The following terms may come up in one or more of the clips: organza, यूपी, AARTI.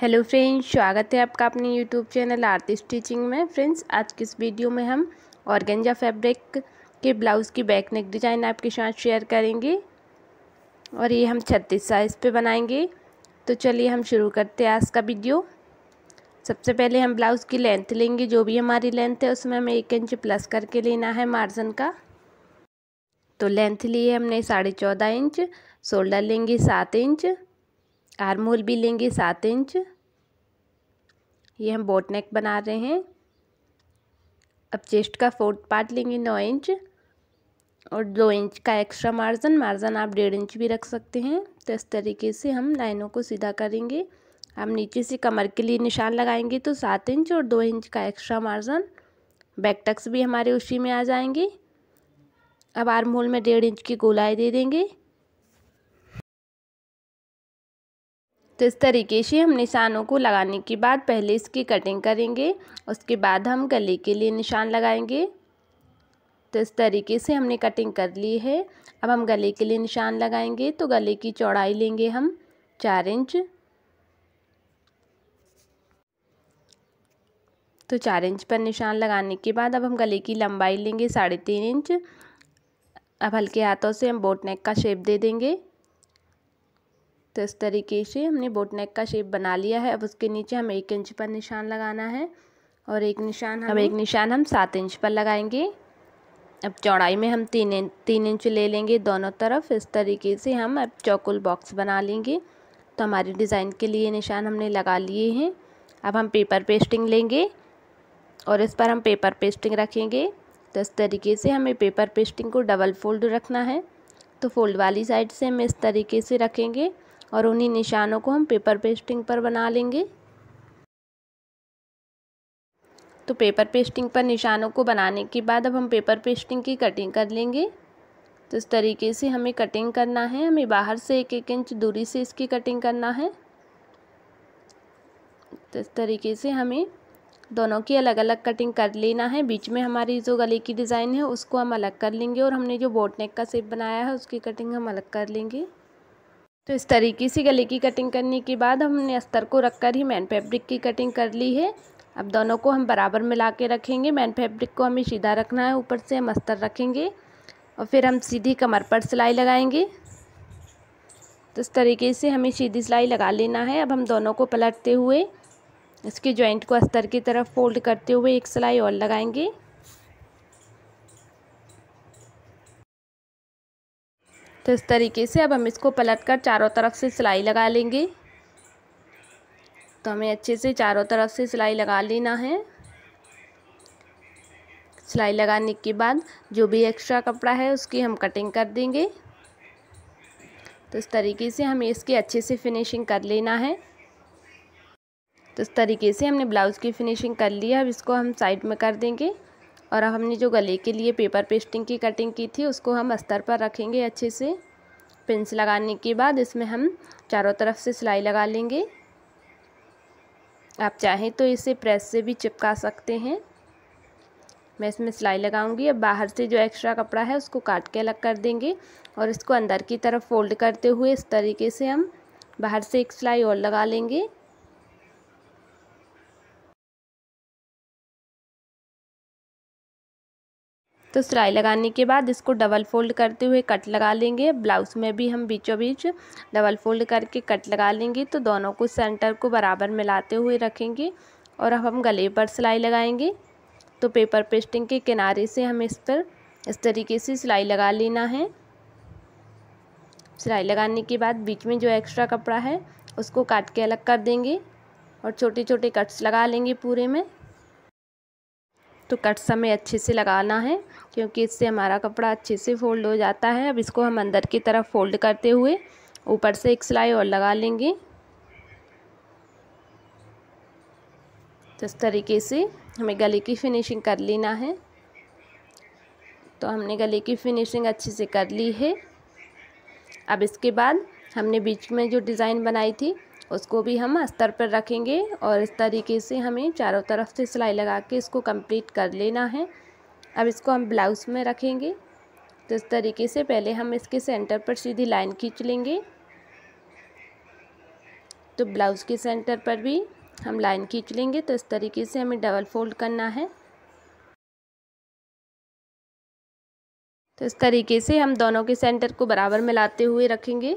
Hello friends, स्वागत है आपका अपने यूट्यूब चैनल आरती स्टिचिंग में। फ्रेंड्स, आज की इस वीडियो में हम ऑर्गेंजा फैब्रिक के ब्लाउज़ की बैक नेक डिज़ाइन आपके साथ शेयर करेंगे और ये हम 36 साइज़ पे बनाएंगे। तो चलिए हम शुरू करते हैं आज का वीडियो। सबसे पहले हम ब्लाउज़ की लेंथ लेंगे, जो भी हमारी लेंथ है उसमें हमें 1 इंच प्लस करके लेना है मार्जिन का। तो लेंथ लिए हमने 14.5 इंच, शोल्डर लेंगे 7 इंच, आर्म होल भी लेंगे 7 इंच। ये हम बोट नेक बना रहे हैं। अब चेस्ट का 4th पार्ट लेंगे 9 इंच और 2 इंच का एक्स्ट्रा मार्जिन आप 1.5 इंच भी रख सकते हैं। तो इस तरीके से हम लाइनों को सीधा करेंगे। हम नीचे से कमर के लिए निशान लगाएंगे तो 7 इंच और 2 इंच का एक्स्ट्रा मार्जिन। बैक टक्स भी हमारे उसी में आ जाएंगे। अब आर्म होल में 1.5 इंच की गोलाई दे देंगे। तो इस तरीके से हम निशानों को लगाने के बाद पहले इसकी कटिंग करेंगे, उसके बाद हम गले के लिए निशान लगाएंगे। तो इस तरीके से हमने कटिंग कर ली है। अब हम गले के लिए निशान लगाएंगे। तो गले की चौड़ाई लेंगे हम 4 इंच। तो 4 इंच पर निशान लगाने के बाद अब हम गले की लंबाई लेंगे 3.5 इंच। अब हल्के हाथों से हम बोट नेक का शेप दे देंगे। तो इस तरीके से हमने बोट नेक का शेप बना लिया है। अब उसके नीचे हम 1 इंच पर निशान लगाना है और एक निशान हम 7 इंच पर लगाएंगे। अब चौड़ाई में हम 3 इंच ले लेंगे दोनों तरफ। इस तरीके से हम अब चौकोर बॉक्स बना लेंगे। तो हमारे डिज़ाइन के लिए निशान हमने लगा लिए हैं। अब हम पेपर पेस्टिंग लेंगे और इस पर हम पेपर पेस्टिंग रखेंगे। तो इस तरीके से हमें पेपर पेस्टिंग को डबल फोल्ड रखना है। तो फोल्ड वाली साइड से हम इस तरीके से रखेंगे और उन्हीं निशानों को हम पेपर पेस्टिंग पर बना लेंगे। तो पेपर पेस्टिंग पर निशानों को बनाने के बाद अब हम पेपर पेस्टिंग की कटिंग कर लेंगे। तो इस तरीके से हमें कटिंग करना है। हमें बाहर से 1-1 इंच दूरी से इसकी कटिंग करना है। तो इस तरीके से हमें दोनों की अलग अलग कटिंग कर लेना है। बीच में हमारी जो गले की डिज़ाइन है उसको हम अलग कर लेंगे और हमने जो बोट नेक का शेप बनाया है उसकी कटिंग हम अलग कर लेंगे। तो इस तरीके से गले की कटिंग करने के बाद हमने अस्तर को रखकर ही मैन फैब्रिक की कटिंग कर ली है। अब दोनों को हम बराबर मिला के रखेंगे। मैन फैब्रिक को हमें सीधा रखना है, ऊपर से हम अस्तर रखेंगे और फिर हम सीधी कमर पर सिलाई लगाएंगे। तो इस तरीके से हमें सीधी सिलाई लगा लेना है। अब हम दोनों को पलटते हुए इसके जॉइंट को अस्तर की तरफ फोल्ड करते हुए 1 सिलाई और लगाएंगे। तो इस तरीके से अब हम इसको पलटकर चारों तरफ से सिलाई लगा लेंगे। तो हमें अच्छे से चारों तरफ से सिलाई लगा लेना है। सिलाई लगाने के बाद जो भी एक्स्ट्रा कपड़ा है उसकी हम कटिंग कर देंगे। तो इस तरीके से हमें इसकी अच्छे से फिनिशिंग कर लेना है। तो इस तरीके से हमने ब्लाउज़ की फिनिशिंग कर ली है। अब इसको हम साइड में कर देंगे और अब हमने जो गले के लिए पेपर पेस्टिंग की कटिंग की थी उसको हम अस्तर पर रखेंगे। अच्छे से पिंस लगाने के बाद इसमें हम चारों तरफ से सिलाई लगा लेंगे। आप चाहें तो इसे प्रेस से भी चिपका सकते हैं। मैं इसमें सिलाई लगाऊंगी। अब बाहर से जो एक्स्ट्रा कपड़ा है उसको काट के अलग कर देंगे और इसको अंदर की तरफ फोल्ड करते हुए इस तरीके से हम बाहर से 1 सिलाई और लगा लेंगे। तो सिलाई लगाने के बाद इसको डबल फोल्ड करते हुए कट लगा लेंगे। ब्लाउज़ में भी हम बीचों बीच डबल फोल्ड करके कट लगा लेंगे। तो दोनों को सेंटर को बराबर मिलाते हुए रखेंगे और अब हम गले पर सिलाई लगाएंगे। तो पेपर पेस्टिंग के किनारे से हम इस पर इस तरीके से सिलाई लगा लेना है। सिलाई लगाने के बाद बीच में जो एक्स्ट्रा कपड़ा है उसको काट के अलग कर देंगे और छोटे छोटे कट्स लगा लेंगे पूरे में। तो कट्स हमें अच्छे से लगाना है क्योंकि इससे हमारा कपड़ा अच्छे से फोल्ड हो जाता है। अब इसको हम अंदर की तरफ फोल्ड करते हुए ऊपर से 1 सिलाई और लगा लेंगे। तो इस तरीके से हमें गले की फिनिशिंग कर लेना है। तो हमने गले की फिनिशिंग अच्छे से कर ली है। अब इसके बाद हमने बीच में जो डिज़ाइन बनाई थी उसको भी हम अस्तर पर रखेंगे और इस तरीके से हमें चारों तरफ से सिलाई लगा के इसको कंप्लीट कर लेना है। अब इसको हम ब्लाउज़ में रखेंगे। तो इस तरीके से पहले हम इसके सेंटर पर सीधी लाइन खींच लेंगे तो ब्लाउज़ के सेंटर पर भी हम लाइन खींच लेंगे। तो इस तरीके से हमें डबल फोल्ड करना है। तो इस तरीके से हम दोनों के सेंटर को बराबर मिलाते हुए रखेंगे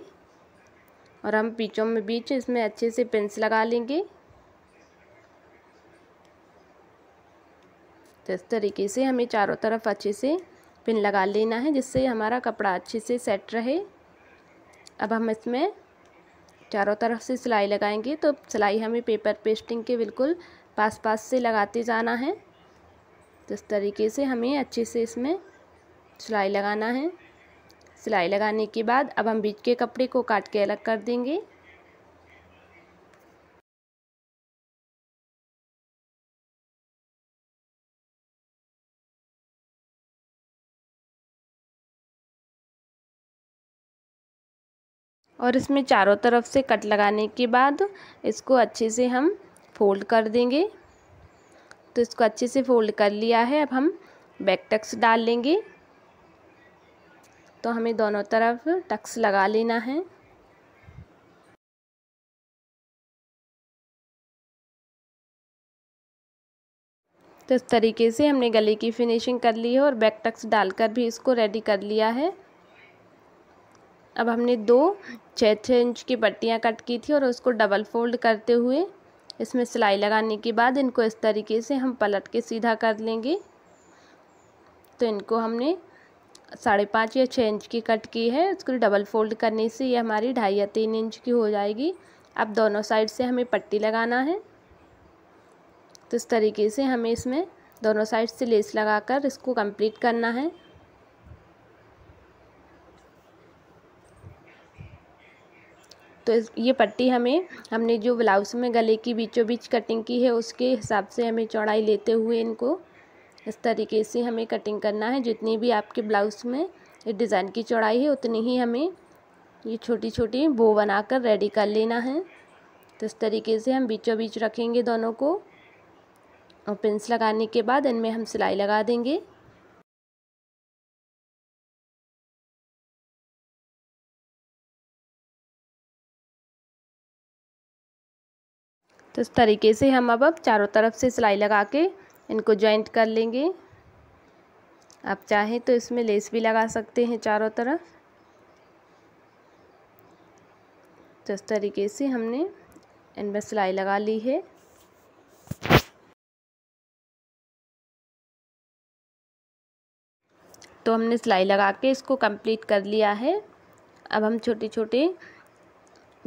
और हम बीचों में बीच इसमें अच्छे से पिंस लगा लेंगे। तो इस तरीके से हमें चारों तरफ अच्छे से पिन लगा लेना है जिससे हमारा कपड़ा अच्छे से सेट रहे। अब हम इसमें चारों तरफ से सिलाई लगाएंगे। तो सिलाई हमें पेपर पेस्टिंग के बिल्कुल पास पास से लगाते जाना है। तो इस तरीके से हमें अच्छे से इसमें सिलाई लगाना है। सिलाई लगाने के बाद अब हम बीच के कपड़े को काट के अलग कर देंगे। और इसमें चारों तरफ से कट लगाने के बाद इसको अच्छे से हम फोल्ड कर देंगे। तो इसको अच्छे से फोल्ड कर लिया है। अब हम बैक टक्स डाल लेंगे। तो हमें दोनों तरफ टक्स लगा लेना है। तो इस तरीके से हमने गले की फिनिशिंग कर ली है और बैक टक्स डालकर भी इसको रेडी कर लिया है। अब हमने दो 6-6 इंच की पट्टियाँ कट की थी और उसको डबल फोल्ड करते हुए इसमें सिलाई लगाने के बाद इनको इस तरीके से हम पलट के सीधा कर लेंगे। तो इनको हमने 5.5 या 6 इंच की कट की है। उसको डबल फोल्ड करने से ये हमारी 2.5 या 3 इंच की हो जाएगी। अब दोनों साइड से हमें पट्टी लगाना है। तो इस तरीके से हमें इसमें दोनों साइड से लेस लगाकर इसको कंप्लीट करना है। तो ये पट्टी हमने जो ब्लाउज में गले की बीचों बीच कटिंग की है उसके हिसाब से हमें चौड़ाई लेते हुए इनको इस तरीके से हमें कटिंग करना है। जितनी भी आपके ब्लाउज में डिज़ाइन की चौड़ाई है उतनी ही हमें ये छोटी छोटी बो बनाकर रेडी कर लेना है। तो इस तरीके से हम बीचों बीच रखेंगे दोनों को और पिंस लगाने के बाद इनमें हम सिलाई लगा देंगे। तो इस तरीके से हम अब चारों तरफ से सिलाई लगा के इनको जॉइंट कर लेंगे। आप चाहें तो इसमें लेस भी लगा सकते हैं चारों तरफ। तो इस तरीके से हमने इनमें सिलाई लगा ली है। तो हमने सिलाई लगा के इसको कंप्लीट कर लिया है। अब हम छोटे छोटे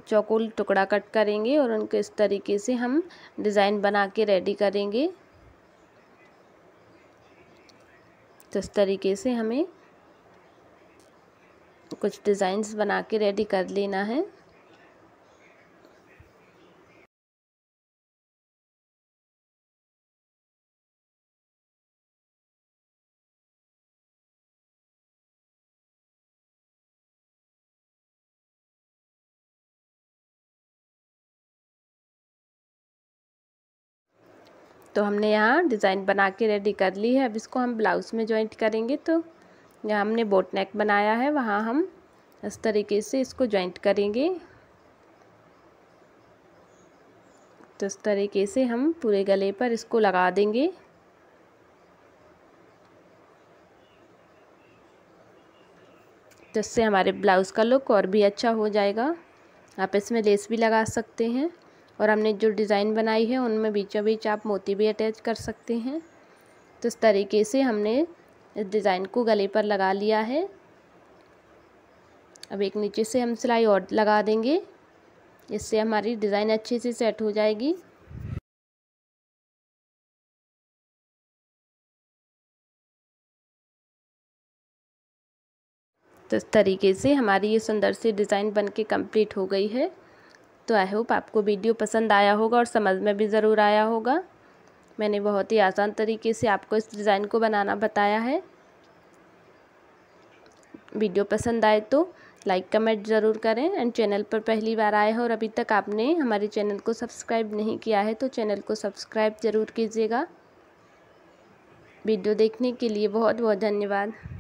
चौकोर टुकड़ा कट करेंगे और उनको इस तरीके से हम डिज़ाइन बना के रेडी करेंगे। तो इस तरीके से हमें कुछ डिज़ाइंस बना के रेडी कर लेना है। तो हमने यहाँ डिज़ाइन बना के रेडी कर ली है। अब इसको हम ब्लाउज़ में जॉइंट करेंगे। तो यहाँ हमने बोट नेक बनाया है वहाँ हम इस तरीके से इसको जॉइंट करेंगे। तो इस तरीके से हम पूरे गले पर इसको लगा देंगे। तो इससे हमारे ब्लाउज़ का लुक और भी अच्छा हो जाएगा। आप इसमें लेस भी लगा सकते हैं और हमने जो डिज़ाइन बनाई है उनमें बीचों बीच आप मोती भी अटैच कर सकते हैं। तो इस तरीके से हमने इस डिज़ाइन को गले पर लगा लिया है। अब एक नीचे से हम सिलाई और लगा देंगे। इससे हमारी डिज़ाइन अच्छे से सेट हो जाएगी। तो इस तरीके से हमारी ये सुंदर सी डिज़ाइन बनके कंप्लीट हो गई है। तो आई होप आपको वीडियो पसंद आया होगा और समझ में भी ज़रूर आया होगा। मैंने बहुत ही आसान तरीके से आपको इस डिज़ाइन को बनाना बताया है। वीडियो पसंद आए तो लाइक कमेंट ज़रूर करें। एंड चैनल पर पहली बार आए हो और अभी तक आपने हमारे चैनल को सब्सक्राइब नहीं किया है तो चैनल को सब्सक्राइब ज़रूर कीजिएगा। वीडियो देखने के लिए बहुत बहुत धन्यवाद।